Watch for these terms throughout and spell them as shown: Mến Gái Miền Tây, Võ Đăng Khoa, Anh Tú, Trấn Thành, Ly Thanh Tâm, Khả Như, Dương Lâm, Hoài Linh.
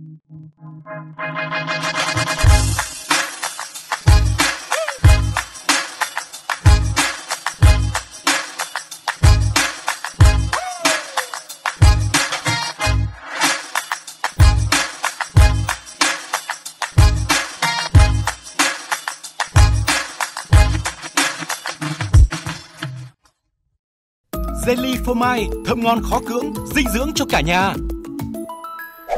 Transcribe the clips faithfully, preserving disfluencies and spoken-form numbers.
Jelly phô mai thơm ngon khó cưỡng, dinh dưỡng cho cả nhà.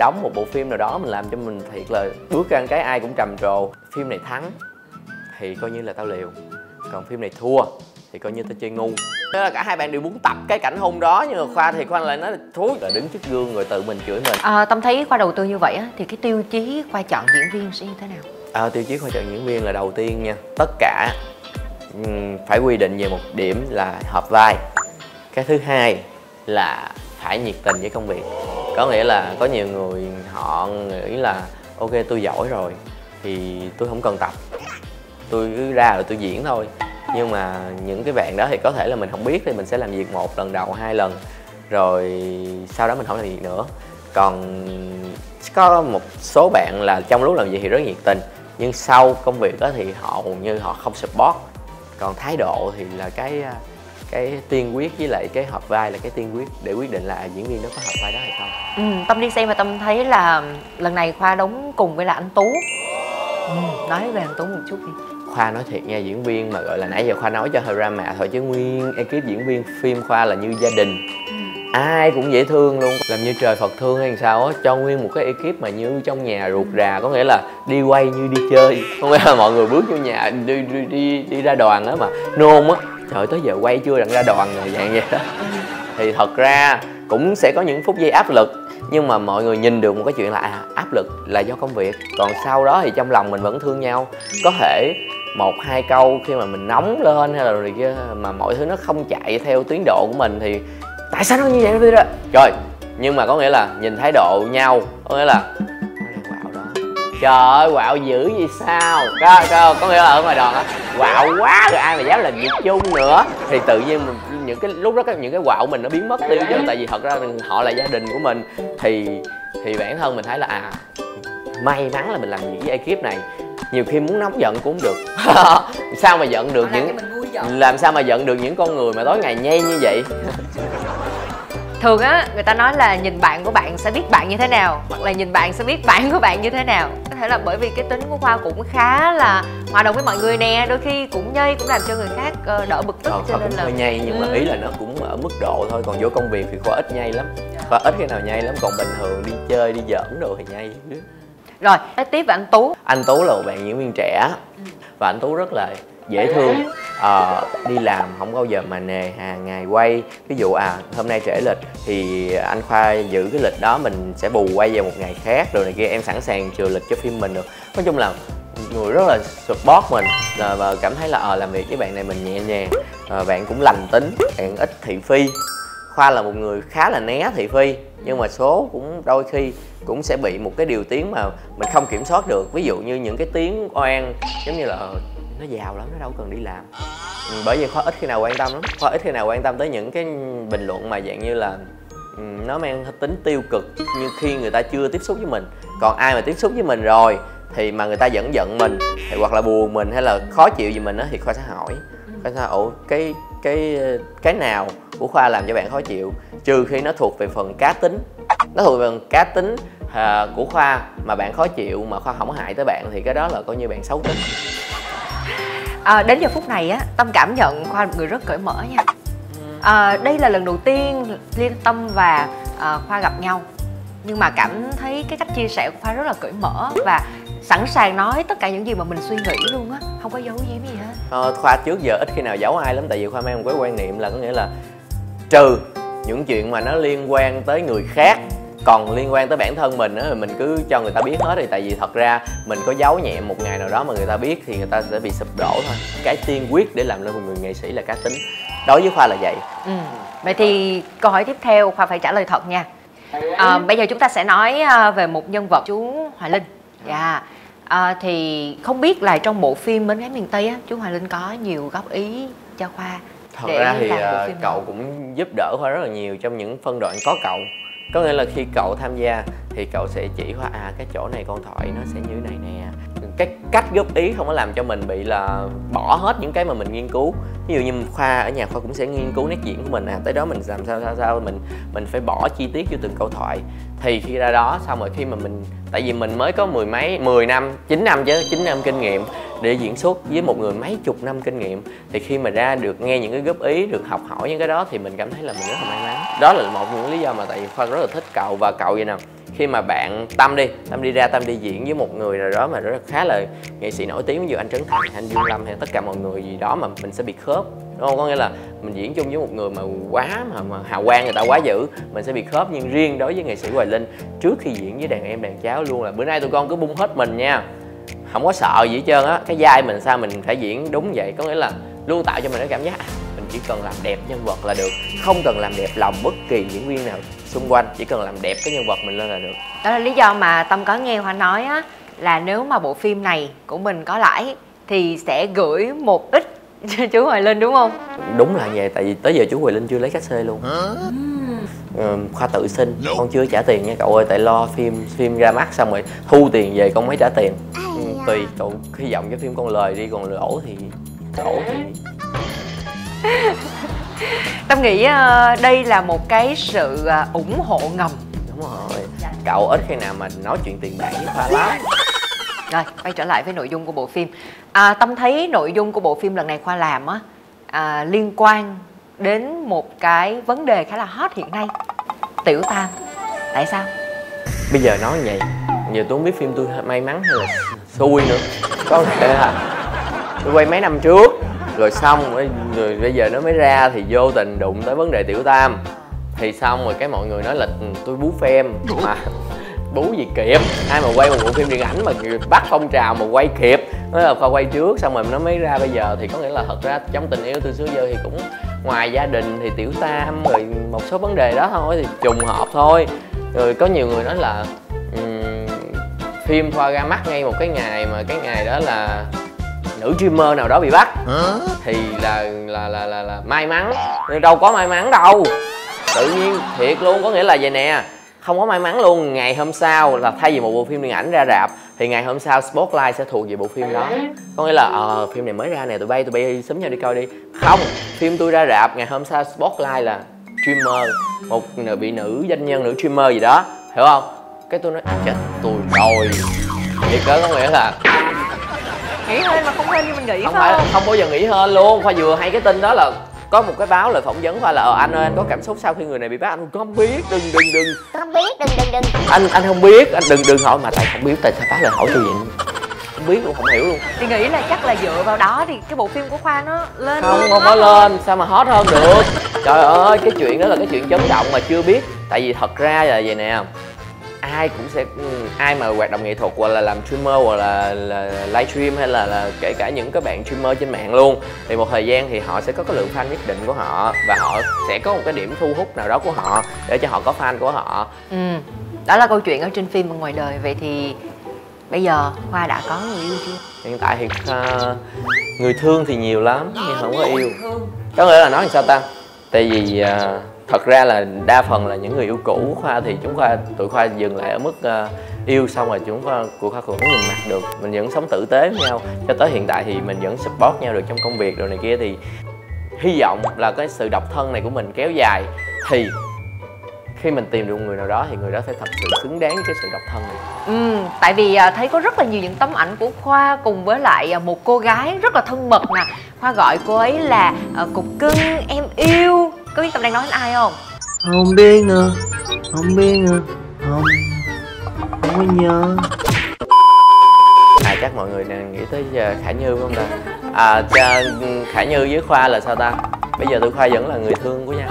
Đóng một bộ phim nào đó mình làm cho mình thiệt là bước ra cái ai cũng trầm trồ. Phim này thắng thì coi như là tao liều, còn phim này thua thì coi như tao chơi ngu. Thế là cả hai bạn đều muốn tập cái cảnh hôn đó, nhưng mà Khoa thì Khoa lại nói là thúi, rồi đứng trước gương rồi tự mình chửi mình. À, Tâm thấy Khoa đầu tư như vậy á, thì cái tiêu chí Khoa chọn diễn viên sẽ như thế nào? À, tiêu chí Khoa chọn diễn viên là đầu tiên nha, tất cả phải quy định về một điểm là hợp vai. Cái thứ hai là phải nhiệt tình với công việc. Có nghĩa là có nhiều người họ nghĩ là ok tôi giỏi rồi thì tôi không cần tập, tôi cứ ra rồi tôi diễn thôi. Nhưng mà những cái bạn đó thì có thể là mình không biết thì mình sẽ làm việc một lần đầu, hai lần, rồi sau đó mình không làm việc nữa. Còn có một số bạn là trong lúc làm việc thì rất nhiệt tình, nhưng sau công việc đó thì họ hầu như họ không support. Còn thái độ thì là cái cái tiên quyết, với lại cái hợp vai là cái tiên quyết để quyết định là diễn viên nó có hợp vai đó hay không. Ừ, Tâm đi xem và Tâm thấy là lần này Khoa đóng cùng với là anh Tú. Ừ, nói về anh Tú một chút đi. Khoa nói thiệt nha, diễn viên mà gọi là nãy giờ Khoa nói cho hơi ra mạ thôi, chứ nguyên ekip diễn viên phim Khoa là như gia đình. Ừ. Ai cũng dễ thương luôn, làm như trời Phật thương hay sao á, cho nguyên một cái ekip mà như trong nhà ruột rà. Có nghĩa là đi quay như đi chơi, không phải là mọi người bước vô nhà đi đi đi, đi ra đoàn á mà nôn á, trời tới giờ quay chưa đặng ra đoàn rồi dạng vậy đó. Thì thật ra cũng sẽ có những phút giây áp lực, nhưng mà mọi người nhìn được một cái chuyện là à, áp lực là do công việc, còn sau đó thì trong lòng mình vẫn thương nhau. Có thể một hai câu khi mà mình nóng lên hay là gì kia mà mọi thứ nó không chạy theo tiến độ của mình thì tại sao nó như vậy đó trời. Nhưng mà có nghĩa là nhìn thái độ nhau, có nghĩa là quạo đó, trời ơi quạo dữ gì sao đó, đó. Có nghĩa là ở ngoài đoàn á quạo quá rồi ai mà dám làm việc chung nữa, thì tự nhiên mình, những cái lúc đó những cái quạo mình nó biến mất tiêu chứ. Tại vì thật ra họ là gia đình của mình, thì thì bản thân mình thấy là à, may mắn là mình làm việc với ekip này. Nhiều khi muốn nóng giận cũng không được. Sao mà giận được những làm sao mà giận được những con người mà tối ngày nhây như vậy. Thường á, người ta nói là nhìn bạn của bạn sẽ biết bạn như thế nào, hoặc là nhìn bạn sẽ biết bạn của bạn như thế nào. Có thể là bởi vì cái tính của Khoa cũng khá là hòa đồng với mọi người nè, đôi khi cũng nhây cũng làm cho người khác đỡ bực tức. Ờ, cho nên là hơi nhây, nhưng ừ. mà ý là nó cũng ở mức độ thôi, còn vô công việc thì Khoa ít nhây lắm. Khoa ít khi nào nhây lắm, còn bình thường đi chơi, đi giỡn đồ thì nhây. Rồi, nói tiếp về anh Tú. Anh Tú là một bạn diễn viên trẻ và anh Tú rất là dễ thương. Ờ, đi làm không bao giờ mà nề hà ngày quay. Ví dụ à hôm nay trễ lịch thì anh Khoa giữ cái lịch đó, mình sẽ bù quay về một ngày khác rồi này kia, em sẵn sàng chừa lịch cho phim mình được. Nói chung là người rất là support mình và cảm thấy là ờ à, làm việc với bạn này mình nhẹ nhàng, à, bạn cũng lành tính, bạn ít thị phi. Khoa là một người khá là né thị phi, nhưng mà số cũng đôi khi cũng sẽ bị một cái điều tiếng mà mình không kiểm soát được. Ví dụ như những cái tiếng oan giống như là nó giàu lắm, nó đâu cần đi làm. Bởi vì Khoa ít khi nào quan tâm lắm, Khoa ít khi nào quan tâm tới những cái bình luận mà dạng như là nó mang tính tiêu cực như khi người ta chưa tiếp xúc với mình. Còn ai mà tiếp xúc với mình rồi thì mà người ta vẫn giận mình thì hoặc là buồn mình hay là khó chịu gì mình đó, thì Khoa sẽ hỏi Khoa sẽ ủa cái cái cái nào của Khoa làm cho bạn khó chịu, trừ khi nó thuộc về phần cá tính, nó thuộc về phần cá tính à, của Khoa mà bạn khó chịu mà Khoa không hại tới bạn thì cái đó là coi như bạn xấu tính. À, đến giờ phút này á, Tâm cảm nhận Khoa một người rất cởi mở nha. À, đây là lần đầu tiên Liên Tâm và à, Khoa gặp nhau, nhưng mà cảm thấy cái cách chia sẻ của Khoa rất là cởi mở và sẵn sàng nói tất cả những gì mà mình suy nghĩ luôn á, không có giấu giếm gì hết. À, Khoa trước giờ ít khi nào giấu ai lắm, tại vì Khoa mang một cái quan niệm là có nghĩa là trừ những chuyện mà nó liên quan tới người khác, còn liên quan tới bản thân mình á, mình cứ cho người ta biết hết đi. Tại vì thật ra mình có giấu nhẹ một ngày nào đó mà người ta biết thì người ta sẽ bị sụp đổ thôi. Cái tiên quyết để làm nên một người nghệ sĩ là cá tính. Đối với Khoa là vậy. Ừ. Vậy thì câu hỏi tiếp theo Khoa phải trả lời thật nha. À, bây giờ chúng ta sẽ nói về một nhân vật, chú Hoài Linh. Dạ. À, thì không biết là trong bộ phim Mến Gái Miền Tây á, chú Hoài Linh có nhiều góp ý cho Khoa. Thật ra thì cậu cũng giúp đỡ Khoa rất là nhiều trong những phân đoạn có cậu. Có nghĩa là khi cậu tham gia thì cậu sẽ chỉ Hoa à cái chỗ này con thoại nó sẽ như thế này nè. Cái cách góp ý không có làm cho mình bị là bỏ hết những cái mà mình nghiên cứu. Ví dụ như Khoa, ở nhà Khoa cũng sẽ nghiên cứu nét diễn của mình, à tới đó mình làm sao sao sao mình mình phải bỏ chi tiết vô từng câu thoại. Thì khi ra đó xong rồi khi mà mình, tại vì mình mới có mười mấy mười năm, chín năm chứ, chín năm kinh nghiệm để diễn xuất với một người mấy chục năm kinh nghiệm, thì khi mà ra được nghe những cái góp ý, được học hỏi những cái đó thì mình cảm thấy là mình rất là may mắn. Đó là một những lý do mà tại vì Khoa rất là thích cậu. Và cậu vậy nào khi mà bạn Tâm đi, Tâm đi ra Tâm đi diễn với một người nào đó mà rất là khá là nghệ sĩ nổi tiếng, ví dụ anh Trấn Thành, anh Dương Lâm hay tất cả mọi người gì đó, mà mình sẽ bị khớp, đúng không? Có nghĩa là mình diễn chung với một người mà quá mà, mà hào quang người ta quá dữ, mình sẽ bị khớp. Nhưng riêng đối với nghệ sĩ Hoài Linh, trước khi diễn với đàn em đàn cháu luôn là bữa nay tụi con cứ bung hết mình nha, không có sợ gì hết trơn á, cái vai mình sao mình phải diễn đúng vậy. Có nghĩa là luôn tạo cho mình cái cảm giác mình chỉ cần làm đẹp nhân vật là được, không cần làm đẹp lòng bất kỳ diễn viên nào xung quanh, chỉ cần làm đẹp cái nhân vật mình lên là được. Đó là lý do mà Tâm có nghe Hoa nói á, là nếu mà bộ phim này của mình có lãi thì sẽ gửi một ít cho chú Hoài Linh, đúng không? Đúng là vậy, tại vì tới giờ chú Hoài Linh chưa lấy cát xê luôn. Ừ, Khoa tự xin, con chưa trả tiền nha cậu ơi, tại lo phim phim ra mắt xong rồi thu tiền về con mới trả tiền. Tùy cậu hy vọng cái phim con lời đi, còn lỗ thì lỗ thì Tâm nghĩ đây là một cái sự ủng hộ ngầm. Đúng rồi, cậu ít khi nào mà nói chuyện tiền bạc với Khoa lắm. Rồi, quay trở lại với nội dung của bộ phim. à, Tâm thấy nội dung của bộ phim lần này Khoa làm á, à, liên quan đến một cái vấn đề khá là hot hiện nay, tiểu tam. Tại sao? Bây giờ nói như vậy, giờ tôi không biết phim tôi may mắn hay là xui nữa. Có thể là tôi quay mấy năm trước rồi xong rồi, rồi bây giờ nó mới ra thì vô tình đụng tới vấn đề tiểu tam, thì xong rồi cái mọi người nói là tôi bú phim mà bú gì kịp, ai mà quay một bộ phim điện ảnh mà bắt phong trào mà quay kịp, nói là Khoa quay trước xong rồi nó mới ra bây giờ. Thì có nghĩa là thật ra trong tình yêu từ xưa giờ thì cũng ngoài gia đình thì tiểu tam rồi một số vấn đề đó thôi, thì trùng hợp thôi. Rồi có nhiều người nói là um, phim Khoa ra mắt ngay một cái ngày mà cái ngày đó là nữ streamer nào đó bị bắt, thì là là là là, là may mắn. Đâu có may mắn đâu, tự nhiên thiệt luôn. Có nghĩa là vậy nè, không có may mắn luôn. Ngày hôm sau là thay vì một bộ phim điện ảnh ra rạp thì ngày hôm sau Spotlight sẽ thuộc về bộ phim đó. Có nghĩa là ờ à, phim này mới ra nè, tụi bay tụi bay sớm nhau đi coi đi. Không, phim tôi ra rạp ngày hôm sau Spotlight là streamer, một bị nữ doanh nhân, nữ streamer gì đó, hiểu không? Cái tôi nói chết tôi rồi. Vậy cớ có nghĩa là nghỉ hên mà không hên như mình nghĩ. Không phải, không bao giờ nghỉ hên luôn. Khoa vừa hay cái tin đó là có một cái báo lại phỏng vấn Khoa là ờ anh ơi anh có cảm xúc sau khi người này bị bắt. Anh không biết, đừng đừng đừng không biết, đừng đừng đừng anh anh không biết, anh đừng đừng hỏi mà tại không biết, tại sao báo lại hỏi tôi vậy, không biết luôn, không hiểu luôn. Thì nghĩ là chắc là dựa vào đó thì cái bộ phim của Khoa nó lên. Không, không có lên sao mà hot hơn được. Trời ơi, cái chuyện đó là cái chuyện chấn động mà chưa biết. Tại vì thật ra là vậy nè, ai cũng sẽ, ai mà hoạt động nghệ thuật hoặc là làm streamer hoặc là, là livestream hay là, là kể cả những các bạn streamer trên mạng luôn, thì một thời gian thì họ sẽ có cái lượng fan nhất định của họ và họ sẽ có một cái điểm thu hút nào đó của họ để cho họ có fan của họ. Ừ, đó là câu chuyện ở trên phim và ngoài đời. Vậy thì bây giờ Khoa đã có người yêu chưa? Hiện tại thì uh, người thương thì nhiều lắm nhưng không có yêu. Có nghĩa là nói làm sao ta, tại vì uh, thật ra là đa phần là những người yêu cũ của Khoa thì chúng Khoa, tụi Khoa dừng lại ở mức uh, yêu xong rồi chúng Khoa, của Khoa cũng nhìn mặt được. Mình vẫn sống tử tế với nhau, cho tới hiện tại thì mình vẫn support nhau được trong công việc rồi này kia. Thì hy vọng là cái sự độc thân này của mình kéo dài, thì khi mình tìm được một người nào đó thì người đó sẽ thật sự xứng đáng với cái sự độc thân này. Ừ, tại vì thấy có rất là nhiều những tấm ảnh của Khoa cùng với lại một cô gái rất là thân mật nè. Khoa gọi cô ấy là cục cưng em yêu. Có biết Tâm đang nói đến ai không? Không biết nữa, không biết nữa, không, không có nhớ. À, chắc mọi người đang nghĩ tới Khả Như không ta? À, Khả Như với Khoa là sao ta? Bây giờ tụi Khoa vẫn là người thương của nhau.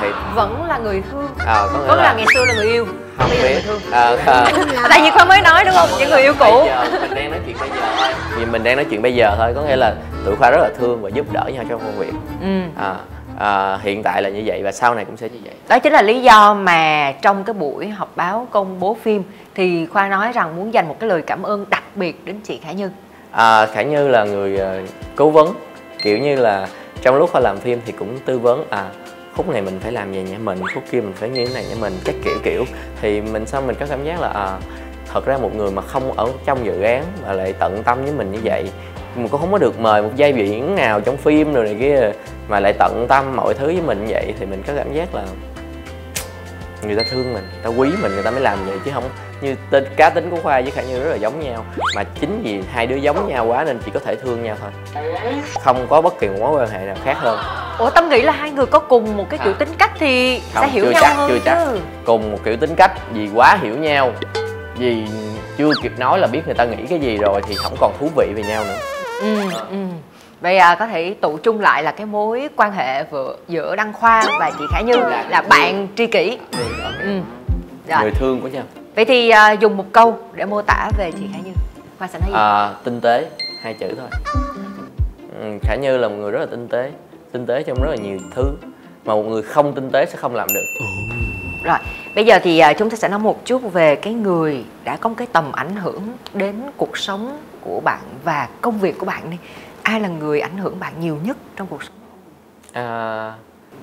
Thì... vẫn là người thương. À, có nghĩa vẫn là... là ngày xưa là người yêu. Không bây biết. Thương. À, à... tại vì Khoa mới nói đúng không? Những người yêu cũ. Giờ, mình đang nói chuyện bây giờ thôi. Vì mình đang nói chuyện bây giờ thôi, có nghĩa là tụi Khoa rất là thương và giúp đỡ nhau trong công việc. Ừ. À. À, hiện tại là như vậy và sau này cũng sẽ như vậy. Đó chính là lý do mà trong cái buổi họp báo công bố phim thì Khoa nói rằng muốn dành một cái lời cảm ơn đặc biệt đến chị Khả Như. à, Khả Như là người uh, cố vấn, kiểu như là trong lúc Khoa làm phim thì cũng tư vấn à khúc này mình phải làm về nhà mình, khúc kia mình phải như thế này nhà mình, các kiểu kiểu. Thì mình sao mình có cảm giác là à, thật ra một người mà không ở trong dự án mà lại tận tâm với mình như vậy, mình cũng không có được mời một vai diễn nào trong phim rồi này kia mà lại tận tâm mọi thứ với mình như vậy, thì mình có cảm giác là người ta thương mình, người ta quý mình, người ta mới làm vậy. Chứ không như tên cá tính của Khoa với Khả Như rất là giống nhau, mà chính vì hai đứa giống nhau quá nên chỉ có thể thương nhau thôi, không có bất kỳ một mối quan hệ nào khác hơn. Ủa, Tâm nghĩ là hai người có cùng một cái kiểu à. tính cách thì không, sẽ hiểu nhau chắc, hơn chưa chứ. Chắc cùng một kiểu tính cách vì quá hiểu nhau, vì chưa kịp nói là biết người ta nghĩ cái gì rồi thì không còn thú vị về nhau nữa. Ừ, à. ừ. Vậy à, có thể tụ chung lại là cái mối quan hệ vừa, giữa Đăng Khoa và chị Khả Như là, là bạn tri kỷ, ừ, ừ. người thương của nhau. Vậy thì à, dùng một câu để mô tả về chị Khả Như, Khoa sẽ nói gì? À, tinh tế, hai chữ thôi. ừ, Khả Như là một người rất là tinh tế, tinh tế trong rất là nhiều thứ mà một người không tinh tế sẽ không làm được. ừ. Rồi, bây giờ thì chúng ta sẽ nói một chút về cái người đã có một cái tầm ảnh hưởng đến cuộc sống của bạn và công việc của bạn đi. Ai là người ảnh hưởng bạn nhiều nhất trong cuộc sống? À,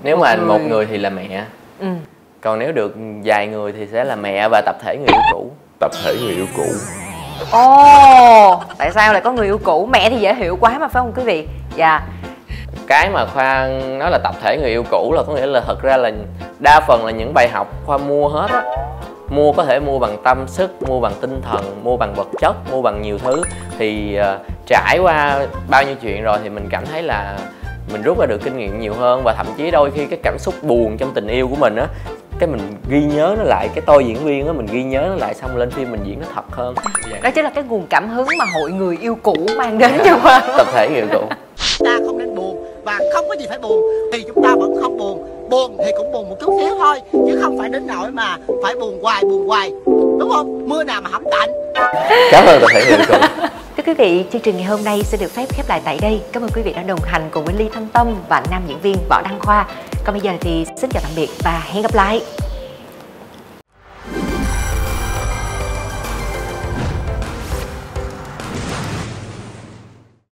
nếu một mà người... một người thì là mẹ. ừ. Còn nếu được vài người thì sẽ là mẹ và tập thể người yêu cũ. Tập thể người yêu cũ. Ồ, oh, tại sao lại có người yêu cũ? Mẹ thì dễ hiểu quá mà phải không quý vị? Dạ yeah. Cái mà Khoa nói là tập thể người yêu cũ là có nghĩa là thật ra là đa phần là những bài học Khoa mua hết á. Mua có thể mua bằng tâm sức, mua bằng tinh thần, mua bằng vật chất, mua bằng nhiều thứ. Thì uh, trải qua bao nhiêu chuyện rồi thì mình cảm thấy là mình rút ra được kinh nghiệm nhiều hơn. Và thậm chí đôi khi cái cảm xúc buồn trong tình yêu của mình á, cái mình ghi nhớ nó lại, cái tôi diễn viên á, mình ghi nhớ nó lại xong lên phim mình diễn nó thật hơn. Đó chính là cái nguồn cảm hứng mà hội người yêu cũ mang đến cho Khoa. Tập thể người yêu cũ. Ta không nên buồn và không có gì phải buồn thì chúng ta vẫn không buồn. Buồn thì cũng buồn một chút xíu thôi, chứ không phải đến nỗi mà phải buồn hoài buồn hoài, đúng không? Mưa nào mà hổng tạnh. Cảm ơn tập thể người yêu cũ. Thưa quý vị, chương trình ngày hôm nay sẽ được phép khép lại tại đây. Cảm ơn quý vị đã đồng hành cùng với Ly Thanh Tâm và nam diễn viên Võ Đăng Khoa. Còn bây giờ thì xin chào tạm biệt và hẹn gặp lại.